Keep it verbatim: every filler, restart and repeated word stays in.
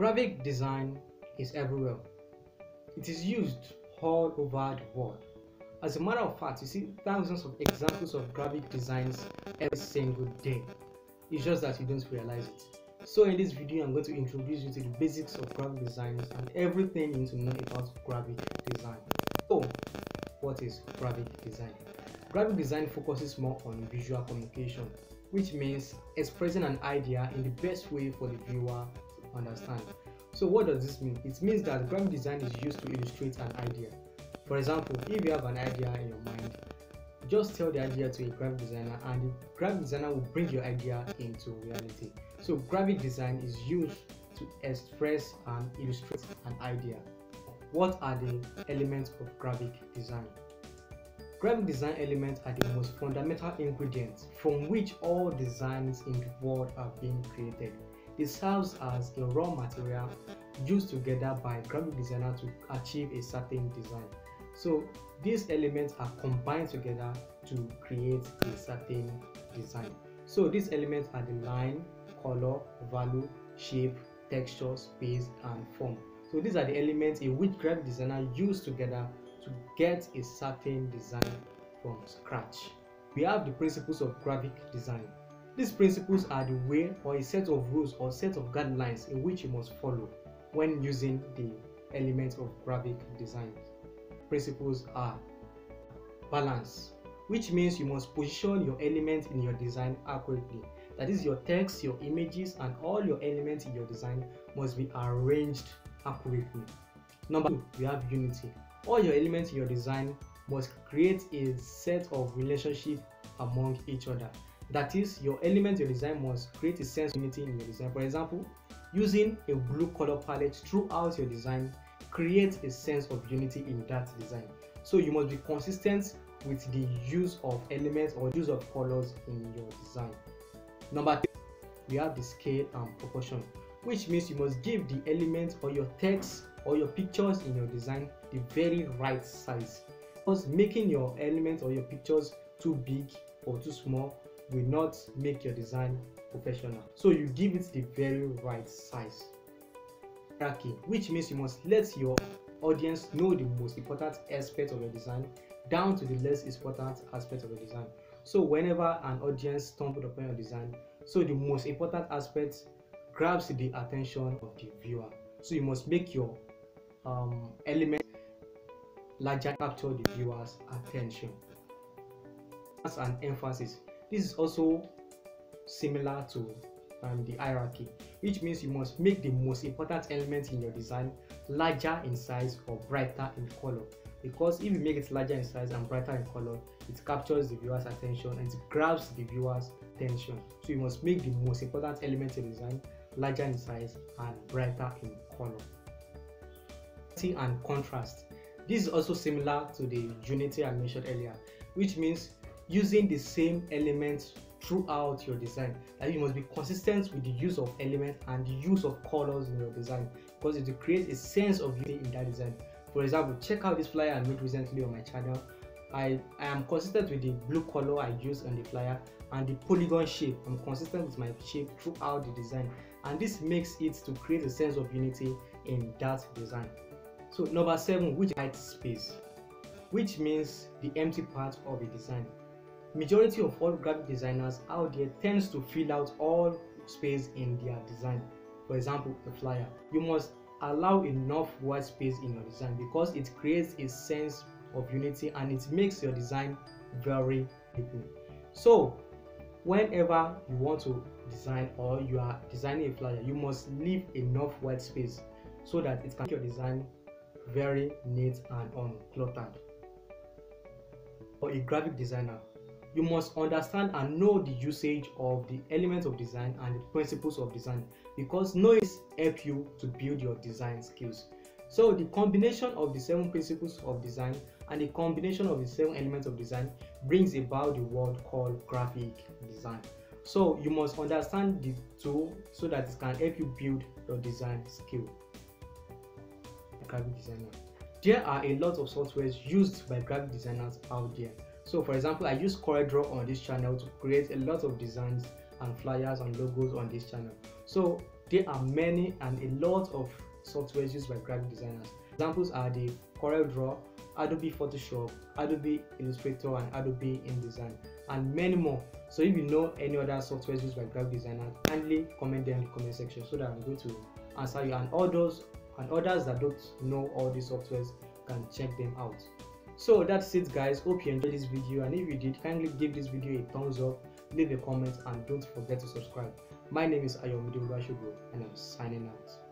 Graphic design is everywhere. It is used all over the world. As a matter of fact, you see thousands of examples of graphic designs every single day. It's just that you don't realize it. So in this video, I'm going to introduce you to the basics of graphic designs and everything you need to know about graphic design. So, what is graphic design? Graphic design focuses more on visual communication, which means expressing an idea in the best way for the viewer to understand. So what does this mean? It means that graphic design is used to illustrate an idea. For example, if you have an idea in your mind, just tell the idea to a graphic designer and the graphic designer will bring your idea into reality. So graphic design is used to express and illustrate an idea. What are the elements of graphic design? Graphic design elements are the most fundamental ingredients from which all designs in the world are being created. It serves as a raw material used together by graphic designer to achieve a certain design. So these elements are combined together to create a certain design. So these elements are the line, color, value, shape, texture, space, and form. So these are the elements in which graphic designer use together to get a certain design from scratch. We have the principles of graphic design. These principles are the way or a set of rules or set of guidelines in which you must follow when using the elements of graphic design. Principles are balance, which means you must position your elements in your design accurately. That is, your text, your images, and all your elements in your design must be arranged accurately. Number two, we have unity. All your elements in your design must create a set of relationships among each other. That is, your element your design must create a sense of unity in your design. For example, using a blue color palette throughout your design creates a sense of unity in that design. So you must be consistent with the use of elements or use of colors in your design. Number three, we have the scale and proportion, which means you must give the elements or your text or your pictures in your design the very right size. Because making your elements or your pictures too big or too small will not make your design professional. So you give it the very right size. Hierarchy, which means you must let your audience know the most important aspect of your design down to the less important aspect of your design. So whenever an audience stumbles upon your design, so the most important aspect grabs the attention of the viewer. So you must make your um, element larger to capture the viewer's attention. That's an emphasis. This is also similar to um, the hierarchy, which means you must make the most important elements in your design larger in size or brighter in color. Because if you make it larger in size and brighter in color, it captures the viewer's attention and it grabs the viewer's attention. So you must make the most important elements in your design larger in size and brighter in color. Unity and contrast. This is also similar to the unity I mentioned earlier, which means using the same elements throughout your design. And you must be consistent with the use of elements and the use of colors in your design, because it will create a sense of unity in that design. For example, check out this flyer I made recently on my channel. I, I am consistent with the blue color I use on the flyer and the polygon shape. I'm consistent with my shape throughout the design, and this makes it to create a sense of unity in that design. So number seven, which is white space, which means the empty part of a design. Majority of all graphic designers out there tends to fill out all space in their design. For example, the flyer. You must allow enough white space in your design because it creates a sense of unity and it makes your design very unique. So whenever you want to design or you are designing a flyer, you must leave enough white space so that it can make your design very neat and uncluttered. For a graphic designer, you must understand and know the usage of the elements of design and the principles of design, because knowing this helps you to build your design skills. So the combination of the seven principles of design and the combination of the seven elements of design brings about the word called graphic design. So you must understand the tool so that it can help you build your design skill. Graphic designer. There are a lot of softwares used by graphic designers out there. So for example, I use CorelDRAW on this channel to create a lot of designs and flyers and logos on this channel. So There are many and a lot of softwares used by graphic designers. Examples are the CorelDRAW, Adobe Photoshop, Adobe Illustrator, and Adobe InDesign, and many more. So if you know any other softwares used by graphic designers, kindly comment them in the comment section so that I'm going to answer you. And all those and others that don't know all these softwares can check them out. So that's it, guys. Hope you enjoyed this video, and if you did, kindly give this video a thumbs up, leave a comment, and don't forget to subscribe. My name is Ayomide Oluwasogo, and I'm signing out.